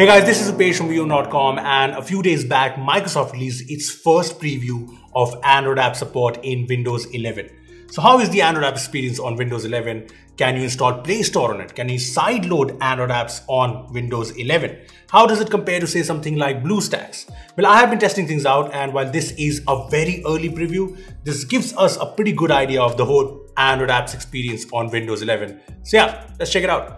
Hey guys, this is Rupesh from Beebom.com, and a few days back, Microsoft released its first preview of Android app support in Windows 11. So how is the Android app experience on Windows 11? Can you install Play Store on it? Can you sideload Android apps on Windows 11? How does it compare to, say, something like BlueStacks? Well, I have been testing things out, and while this is a very early preview, this gives us a pretty good idea of the whole Android apps experience on Windows 11. So yeah, let's check it out.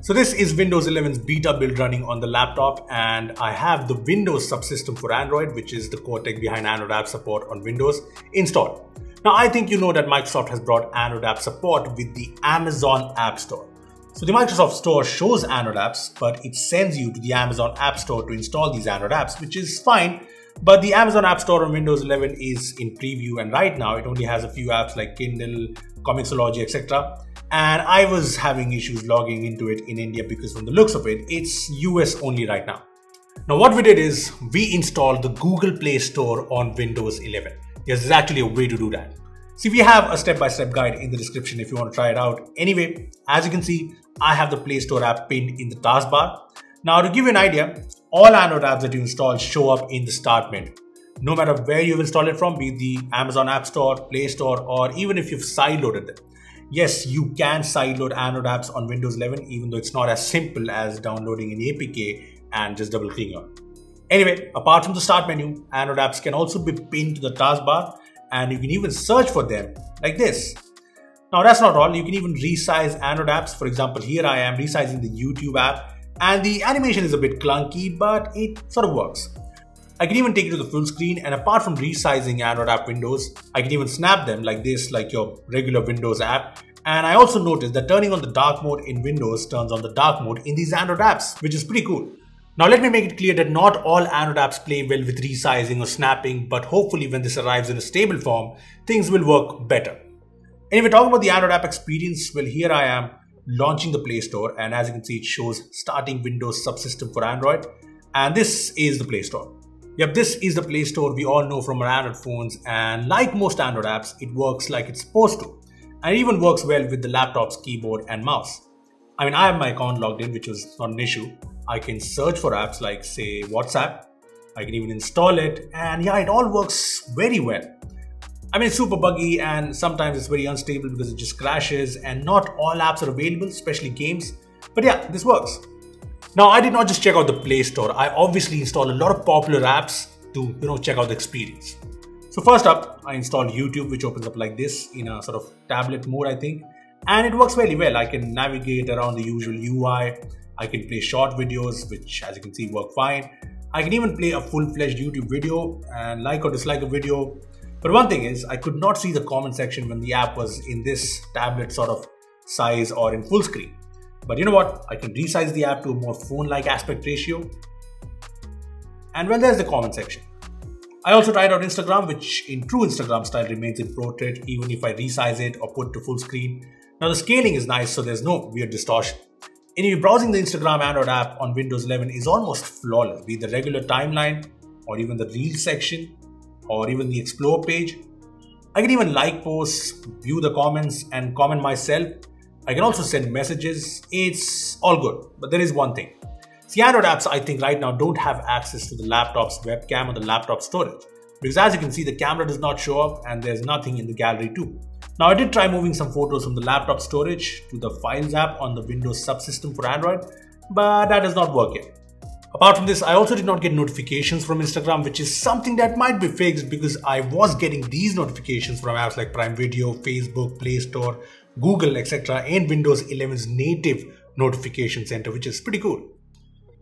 So this is Windows 11's beta build running on the laptop, and I have the Windows Subsystem for Android, which is the core tech behind Android app support on Windows, installed. Now, I think you know that Microsoft has brought Android app support with the Amazon App Store. So the Microsoft Store shows Android apps, but it sends you to the Amazon App Store to install these Android apps, which is fine. But the Amazon App Store on Windows 11 is in preview, and right now it only has a few apps like Kindle, Comixology, etc. And I was having issues logging into it in India because from the looks of it, it's US only right now. Now what we did is we installed the Google Play Store on Windows 11. Yes, there's actually a way to do that. See, we have a step-by-step guide in the description if you want to try it out. Anyway, as you can see, I have the Play Store app pinned in the taskbar. Now to give you an idea, all Android apps that you install show up in the start menu. No matter where you've installed it from, be it the Amazon App Store, Play Store, or even if you've sideloaded them. Yes, you can sideload Android apps on Windows 11, even though it's not as simple as downloading an APK and just double-clicking on it. Anyway, apart from the start menu, Android apps can also be pinned to the taskbar, and you can even search for them like this. Now that's not all, you can even resize Android apps. For example, here I am resizing the YouTube app, and the animation is a bit clunky, but it sort of works. I can even take it to the full screen, and apart from resizing Android app windows, I can even snap them like this, like your regular Windows app. And I also noticed that turning on the dark mode in Windows turns on the dark mode in these Android apps, which is pretty cool. Now let me make it clear that not all Android apps play well with resizing or snapping, but hopefully when this arrives in a stable form, things will work better. Anyway, talking about the Android app experience, well, here I am launching the Play Store, and as you can see, it shows starting Windows Subsystem for Android, and this is the Play Store. Yep, this is the Play Store we all know from our Android phones, and like most Android apps, it works like it's supposed to, and it even works well with the laptop's keyboard and mouse. I mean, I have my account logged in, which is not an issue. I can search for apps like, say, WhatsApp. I can even install it, and yeah, it all works very well. I mean, it's super buggy, and sometimes it's very unstable because it just crashes, and not all apps are available, especially games. But yeah, this works. Now, I did not just check out the Play Store. I obviously installed a lot of popular apps to, check out the experience. So first up, I installed YouTube, which opens up like this in a sort of tablet mode, I think. And it works really well. I can navigate around the usual UI. I can play short videos, which as you can see work fine. I can even play a full-fledged YouTube video and like or dislike a video. But one thing is, I could not see the comment section when the app was in this tablet sort of size or in full screen. But you know what? I can resize the app to a more phone-like aspect ratio. And well, there's the comment section. I also tried out Instagram, which in true Instagram style remains in portrait, even if I resize it or put it to full screen. Now the scaling is nice, so there's no weird distortion. Anyway, browsing the Instagram Android app on Windows 11 is almost flawless, be it the regular timeline, or even the Reels section, or even the Explore page. I can even like posts, view the comments, and comment myself. I can also send messages. It's all good, but there is one thing. See, Android apps, I think right now don't have access to the laptop's webcam or the laptop storage, because as you can see, the camera does not show up, and there's nothing in the gallery too. Now I did try moving some photos from the laptop storage to the Files app on the Windows Subsystem for Android, but that does not work yet. Apart from this, I also did not get notifications from Instagram, which is something that might be fixed because I was getting these notifications from apps like Prime Video, Facebook, Play Store, Google, etc. and Windows 11's native notification center, which is pretty cool.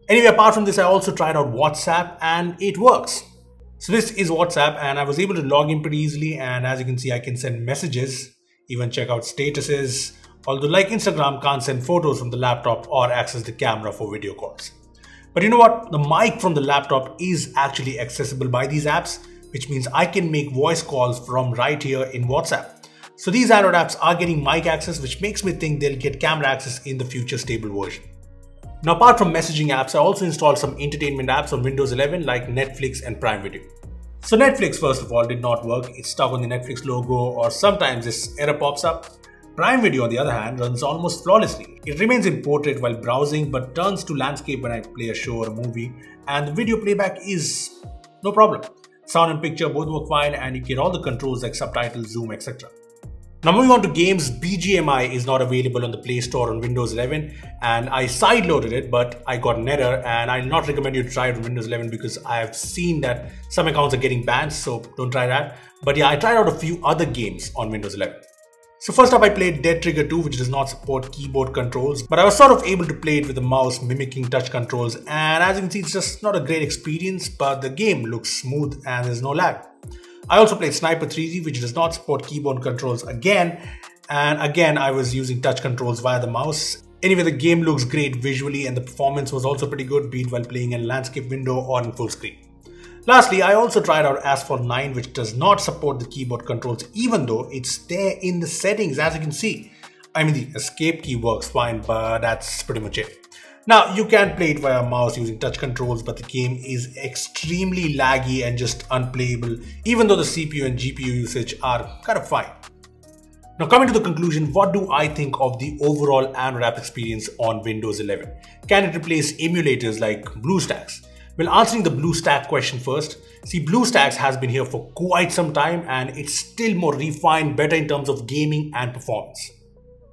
Anyway, apart from this, I also tried out WhatsApp and it works. So this is WhatsApp, and I was able to log in pretty easily, and as you can see, I can send messages, even check out statuses, although like Instagram, can't send photos from the laptop or access the camera for video calls. But you know what? The mic from the laptop is actually accessible by these apps, which means I can make voice calls from right here in WhatsApp. So these Android apps are getting mic access, which makes me think they'll get camera access in the future stable version. Now, apart from messaging apps, I also installed some entertainment apps on Windows 11 like Netflix and Prime Video. So Netflix, first of all, did not work. It's stuck on the Netflix logo, or sometimes this error pops up. Prime Video, on the other hand, runs almost flawlessly. It remains in portrait while browsing but turns to landscape when I play a show or a movie, and the video playback is no problem. Sound and picture both work fine, and you get all the controls like subtitles, zoom, etc. Now moving on to games, BGMI is not available on the Play Store on Windows 11, and I sideloaded it, but I got an error, and I'll not recommend you try it on Windows 11 because I've seen that some accounts are getting banned, so don't try that. But yeah, I tried out a few other games on Windows 11. So first up, I played Dead Trigger 2, which does not support keyboard controls, but I was sort of able to play it with the mouse mimicking touch controls, and as you can see, it's just not a great experience, but the game looks smooth and there's no lag. I also played Sniper 3D, which does not support keyboard controls again, and again I was using touch controls via the mouse. Anyway, the game looks great visually and the performance was also pretty good, be it while playing in a landscape window or in full screen. Lastly, I also tried out Asphalt 9, which does not support the keyboard controls even though it's there in the settings, as you can see. I mean, the escape key works fine, but that's pretty much it. Now, you can play it via a mouse using touch controls, but the game is extremely laggy and just unplayable, even though the CPU and GPU usage are kind of fine. Now, coming to the conclusion, what do I think of the overall Android app experience on Windows 11? Can it replace emulators like BlueStacks? Well, answering the BlueStacks question first, see, BlueStacks has been here for quite some time and it's still more refined, better in terms of gaming and performance.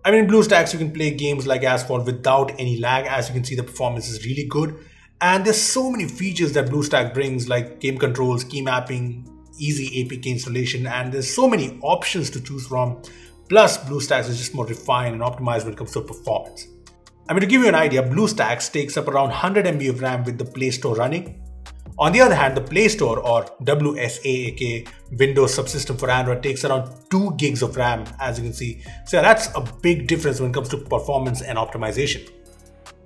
I mean, in BlueStacks, you can play games like Asphalt without any lag. As you can see, the performance is really good. And there's so many features that BlueStacks brings, like game controls, key mapping, easy APK installation, and there's so many options to choose from. Plus, BlueStacks is just more refined and optimized when it comes to performance. I mean, to give you an idea, BlueStacks takes up around 100 MB of RAM with the Play Store running. On the other hand, the Play Store, or WSA, aka Windows Subsystem for Android, takes around 2 gigs of RAM, as you can see. So that's a big difference when it comes to performance and optimization.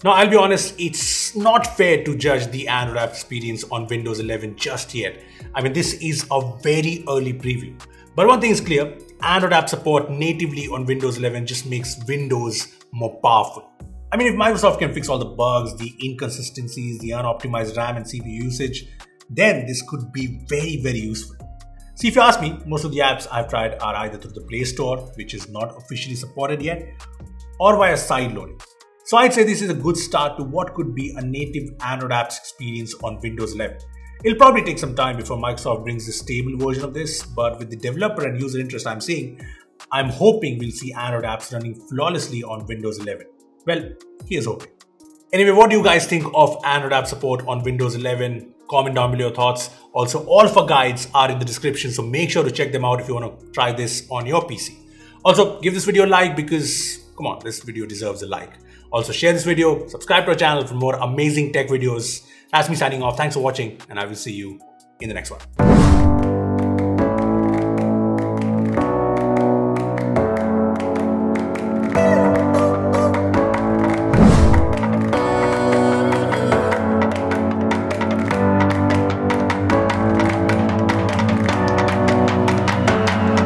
Now, I'll be honest, it's not fair to judge the Android app experience on Windows 11 just yet. I mean, this is a very early preview. But one thing is clear, Android app support natively on Windows 11 just makes Windows more powerful. I mean, if Microsoft can fix all the bugs, the inconsistencies, the unoptimized RAM and CPU usage, then this could be very, very useful. See, if you ask me, most of the apps I've tried are either through the Play Store, which is not officially supported yet, or via sideloading. So I'd say this is a good start to what could be a native Android apps experience on Windows 11. It'll probably take some time before Microsoft brings a stable version of this, but with the developer and user interest I'm seeing, I'm hoping we'll see Android apps running flawlessly on Windows 11. Well, here's hoping. Anyway, what do you guys think of Android app support on Windows 11? Comment down below your thoughts. Also, all of our guides are in the description, so make sure to check them out if you want to try this on your PC. Also, give this video a like because, come on, this video deserves a like. Also, share this video, subscribe to our channel for more amazing tech videos. That's me signing off. Thanks for watching, and I will see you in the next one.